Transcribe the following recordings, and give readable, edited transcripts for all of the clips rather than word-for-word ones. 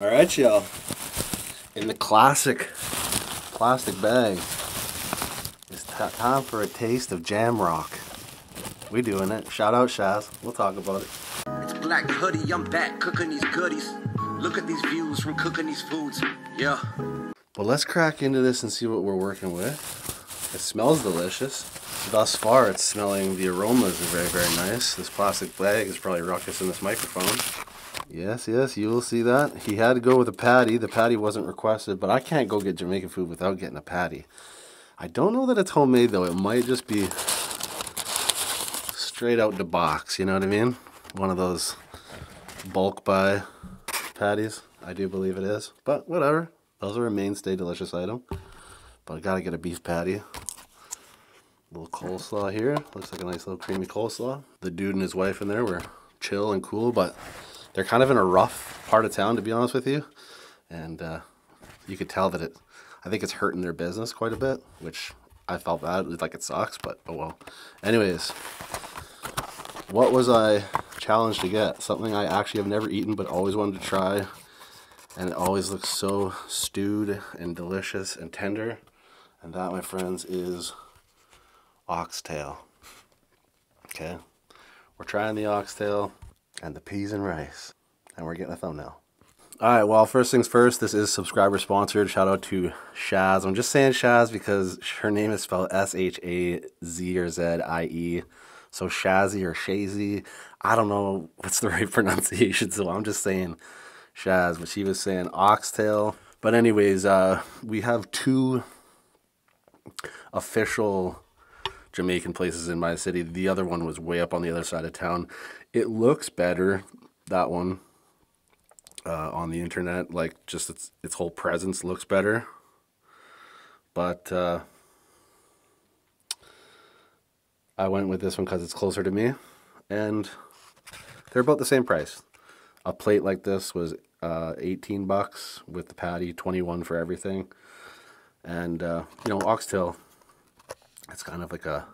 All right, y'all. In the classic plastic bag, it's time for a taste of jam rock. We doing it. Shout out Shaz. We'll talk about it. It's Black Hoodie. I'm back cooking these goodies. Look at these views from cooking these foods. Yeah. Well, let's crack into this and see what we're working with. It smells delicious. Thus far, it's smelling. The aromas are very, very nice. This plastic bag is probably ruckus in this microphone. Yes, yes, you will see that. He had to go with a patty. The patty wasn't requested, but I can't go get Jamaican food without getting a patty. I don't know that it's homemade, though. It might just be straight out the box, you know what I mean? One of those bulk buy patties. I do believe it is, but whatever. Those are a mainstay delicious item, but I gotta get a beef patty. A little coleslaw here. Looks like a nice little creamy coleslaw. The dude and his wife in there were chill and cool, but they're kind of in a rough part of town, to be honest with you, and you could tell that I think it's hurting their business quite a bit, which I felt bad. It was like it sucks, but oh well. Anyways, what was I challenged to get? Something I actually have never eaten but always wanted to try, and it always looks so stewed and delicious and tender, and that, my friends, is oxtail. Okay, we're trying the oxtail and the peas and rice, and we're getting a thumbnail. All right, well, first things first, this is subscriber sponsored. Shout out to Shaz. I'm just saying Shaz because her name is spelled S-H-A-Z or Z-I-E. So Shazzie or Shazzy, I don't know what's the right pronunciation, so I'm just saying Shaz, but she was saying oxtail. But anyways, we have two official Jamaican places in my city. The other one was way up on the other side of town. It looks better, that one, on the internet. Like, just its whole presence looks better. But I went with this one because it's closer to me, and they're about the same price. A plate like this was 18 bucks with the patty, 21 for everything. And you know, oxtail, it's kind of like a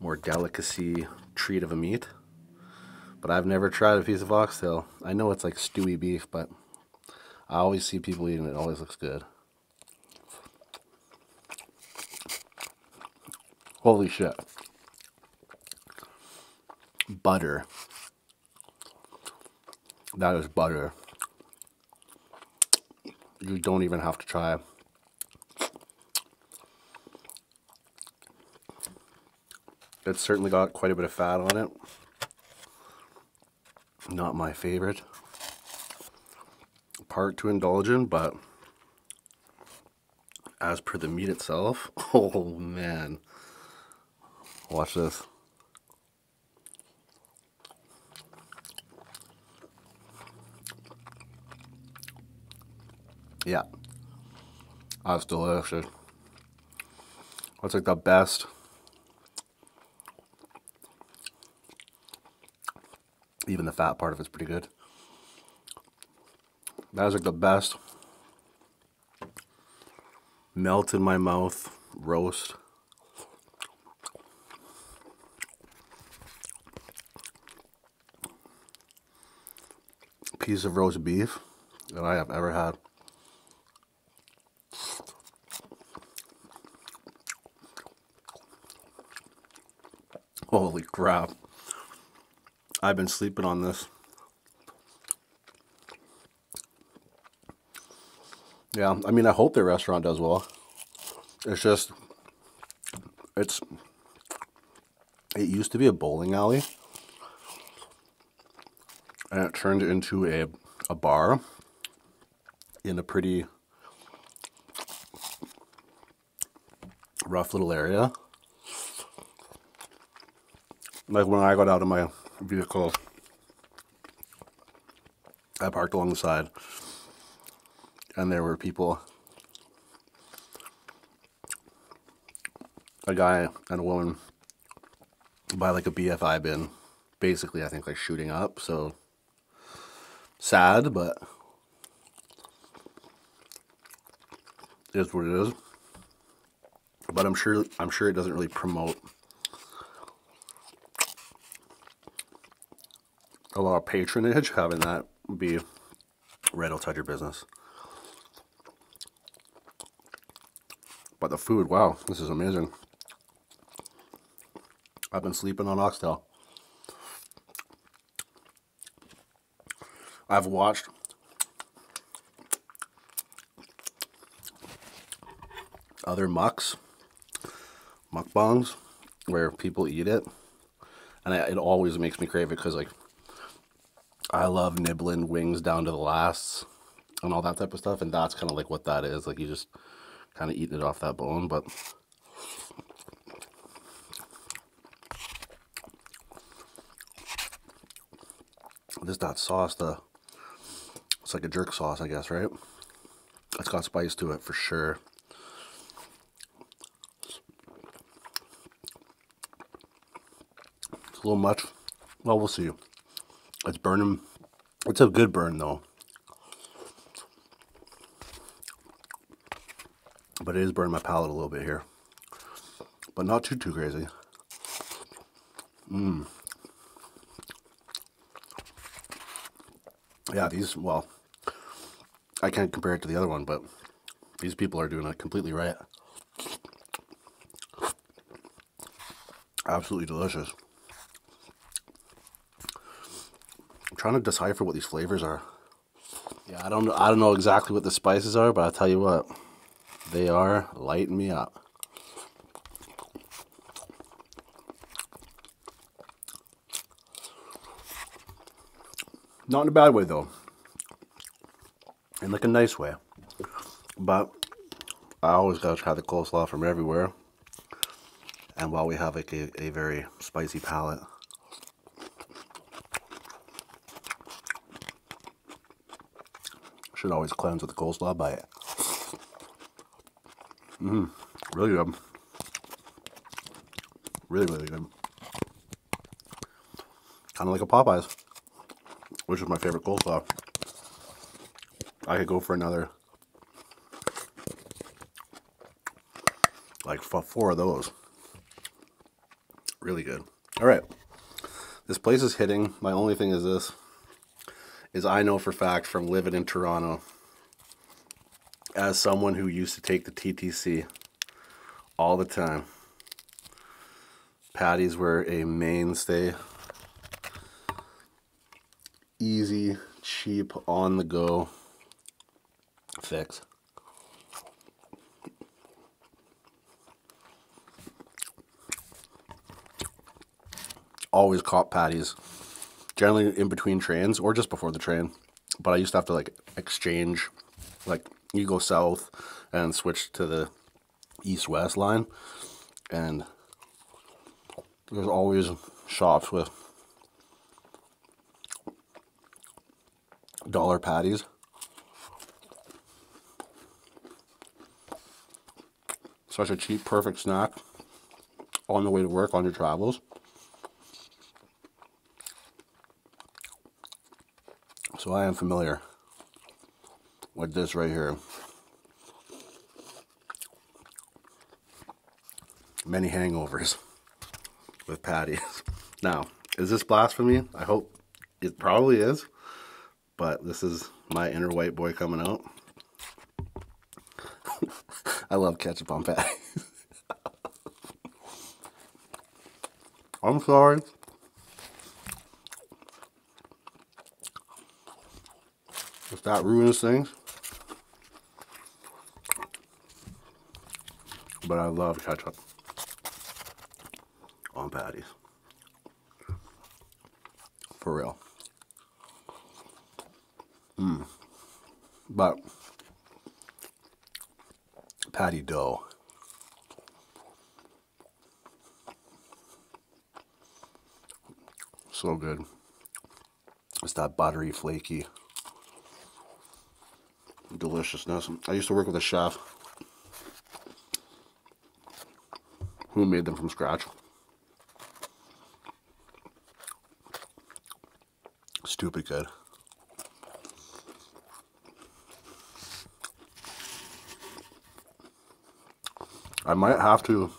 more delicacy treat of a meat, but I've never tried a piece of oxtail. I know it's like stewy beef, but I always see people eating it. It always looks good. Holy shit. Butter. That is butter. You don't even have to try. It's certainly got quite a bit of fat on it. Not my favorite part to indulge in, but as per the meat itself, oh man. Watch this. Yeah, that's delicious. That's like the best. Even the fat part of it's pretty good. That was like the best melt in my mouth roast. Piece of roast beef that I have ever had. Holy crap. I've been sleeping on this. Yeah, I mean, I hope their restaurant does well. It's just, it used to be a bowling alley, and it turned into a bar in a pretty rough little area. Like when I got out of my vehicle, I parked along the side, and there were people, a guy and a woman, by like a BFI bin, basically, I think, like shooting up. So sad, but it is what it is. But I'm sure it doesn't really promote a lot of patronage, having that be red will tell your business. But the food, wow, this is amazing. I've been sleeping on oxtail. I've watched other mukbangs where people eat it, and it always makes me crave it, because like I love nibbling wings down to the last and all that type of stuff, and that's kind of like what that is. Like, you just kind of eating it off that bone. But this, that sauce, it's like a jerk sauce, I guess, right? It's got spice to it for sure. It's a little much. Well, we'll see. It's burning. It's a good burn, though. But it is burning my palate a little bit here. But not too crazy. Mmm. Yeah, these, well, I can't compare it to the other one, but these people are doing it completely right. Absolutely delicious. I'm trying to decipher what these flavors are. Yeah, I don't know exactly what the spices are, but I'll tell you what. They are lighting me up. Not in a bad way, though. In like a nice way. But I always gotta try the coleslaw from everywhere. And while we have like a very spicy palate, should always cleanse with the coleslaw by it. Mmm, really good. Really, really good. Kind of like a Popeye's, which is my favorite coleslaw. I could go for another, like, four of those. Really good. All right. This place is hitting. My only thing is this, is I know for a fact from living in Toronto, as someone who used to take the TTC all the time, patties were a mainstay. Easy, cheap, on the go fix. Always caught patties, generally in between trains or just before the train. But I used to have to like exchange, like, you go south and switch to the east-west line, and there's always shops with dollar patties. Such a cheap, perfect snack on the way to work, on your travels. So I am familiar with this right here. Many hangovers with patties. Now, is this blasphemy? I hope it probably is, but this is my inner white boy coming out. I love ketchup on patties. I'm sorry. If that ruins things. But I love ketchup on patties. For real. Mmm. But patty dough. So good. It's that buttery, flaky deliciousness. I used to work with a chef who made them from scratch. Stupid good. I might have to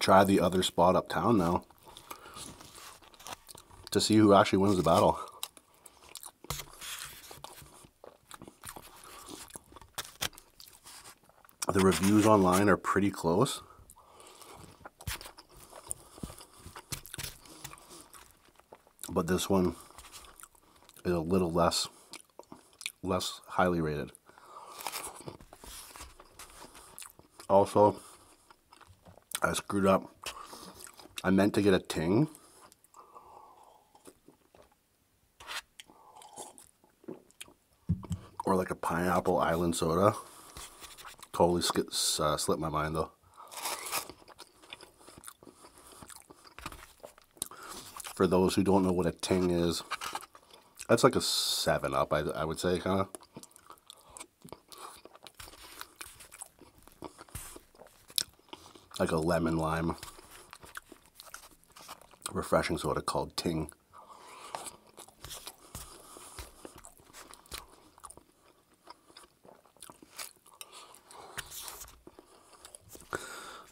try the other spot uptown now to see who actually wins the battle. The reviews online are pretty close. But this one is a little less highly rated. Also, I screwed up. I meant to get a Ting. Or like a Pineapple Island soda. Totally slipped my mind though. For those who don't know what a Ting is, that's like a 7-Up, I would say, kind of. Like a lemon lime refreshing soda called Ting.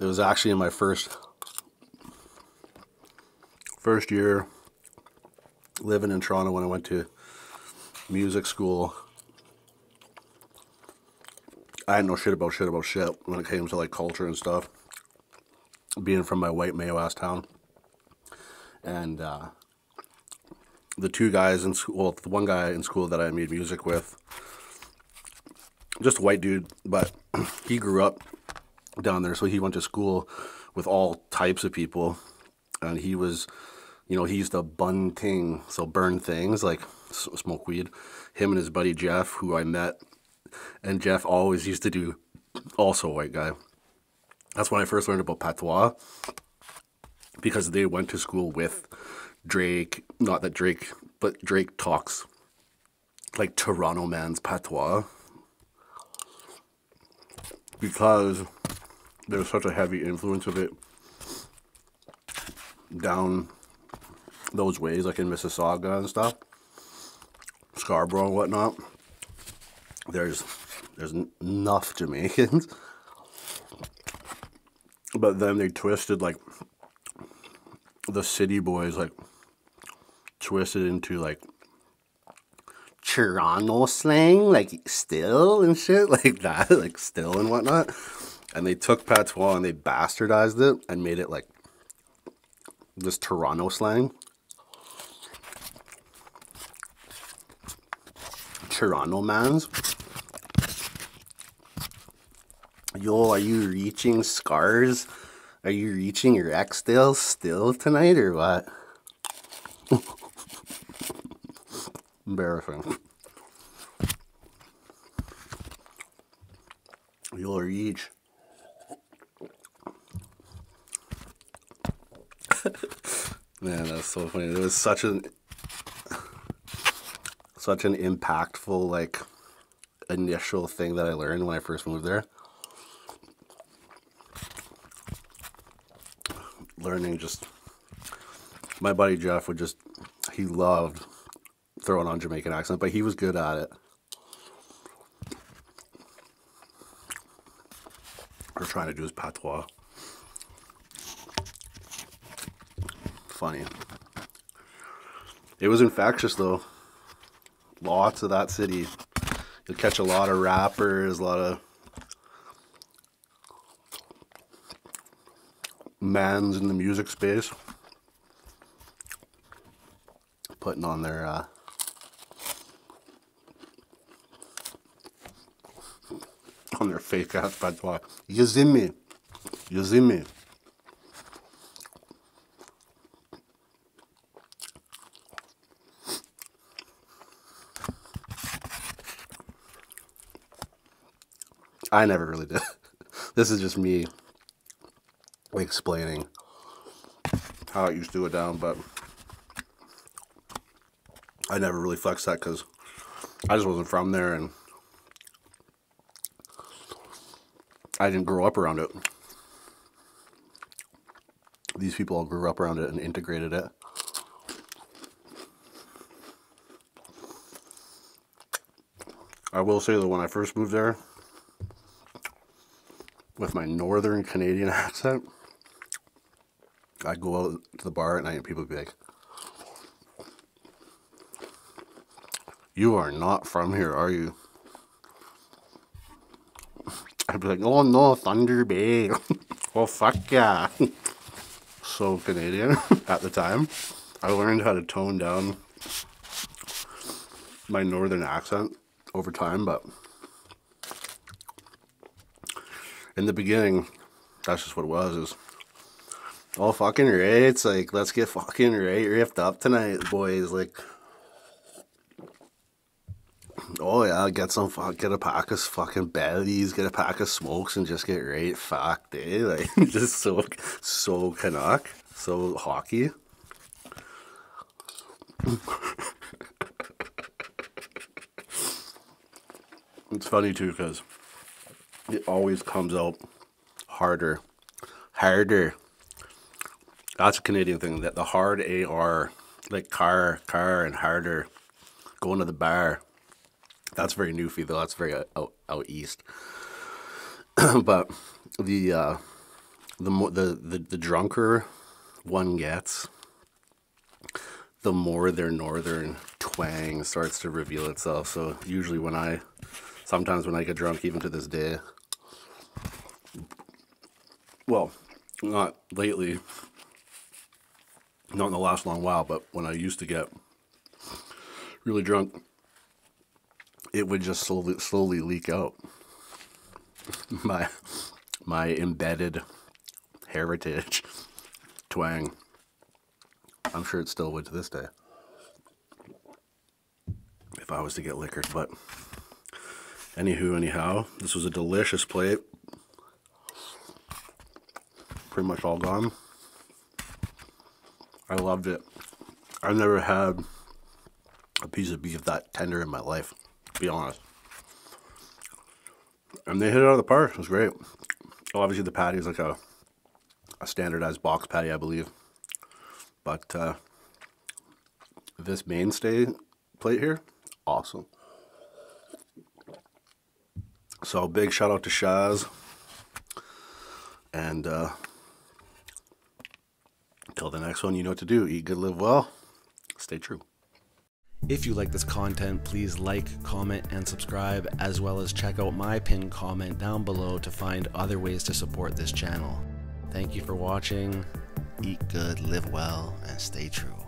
It was actually in my first year living in Toronto when I went to music school. I didn't know shit about shit when it came to like culture and stuff. Being from my white Mayo-ass town. And the two guys in school, well, the one guy in school that I made music with, just a white dude, but he grew up down there, so he went to school with all types of people. And he was, you know, he used to bun ting, so burn things, like smoke weed. Him and his buddy Jeff, who I met, and Jeff always used to do, also a white guy. That's when I first learned about patois, because they went to school with Drake. Not that Drake, but Drake talks like Toronto man's patois, because there's such a heavy influence of it down those ways, like in Mississauga and stuff, Scarborough and whatnot. There's enough Jamaicans. But then they twisted, like, the city boys, like, twisted into, like, Toronto slang, like, still and shit, like that, like, still and whatnot. And they took patois and they bastardized it and made it, like, this Toronto slang. Toronto mans. Yo, are you reaching scars? Are you reaching your ex still tonight or what? Embarrassing. You'll reach. Man, that's so funny. It was such an impactful, like, initial thing that I learned when I first moved there. Learning just, my buddy Jeff would just, he loved throwing on Jamaican accent, but he was good at it. Or trying to do his patois. Funny. It was infectious though. Lots of that city. You'll catch a lot of rappers, a lot of mans in the music space putting on their fake ass patois. You see me. I never really did. This is just me explaining how it used to go down, but I never really flexed that because I just wasn't from there and I didn't grow up around it. These people all grew up around it and integrated it. I will say that when I first moved there with my northern Canadian accent, I'd go out to the bar at night and people would be like, "You are not from here, are you?" I'd be like, oh no, Thunder Bay. Oh fuck yeah. So Canadian at the time. I learned how to tone down my northern accent over time, but in the beginning, that's just what it was, is all fucking right. It's like, let's get fucking right, riffed up tonight, boys. Like, oh yeah, get a pack of fucking bellies, get a pack of smokes, and just get right fucked, eh? Like, just so Canuck, so hockey. It's funny too, because it always comes out harder. Harder. That's a Canadian thing, that the hard AR, like car, and harder, going to the bar. That's very Newfie, though. That's very out east. But the drunker one gets, the more their northern twang starts to reveal itself. So usually sometimes when I get drunk, even to this day, well, not lately, not in the last long while, but when I used to get really drunk, it would just slowly leak out my embedded heritage twang. I'm sure it still would to this day if I was to get liquored, but anyhow, this was a delicious plate. Pretty much all gone. I loved it. I've never had a piece of beef that tender in my life, to be honest. And they hit it out of the park. It was great. Obviously, the patty is like a standardized box patty, I believe. But this mainstay plate here, awesome. So big shout out to Shaz. And till the next one, you know what to do. Eat good, live well. Stay true. If you like this content, please like, comment, and subscribe, as well as check out my pinned comment down below to find other ways to support this channel. Thank you for watching. Eat good, live well, and stay true.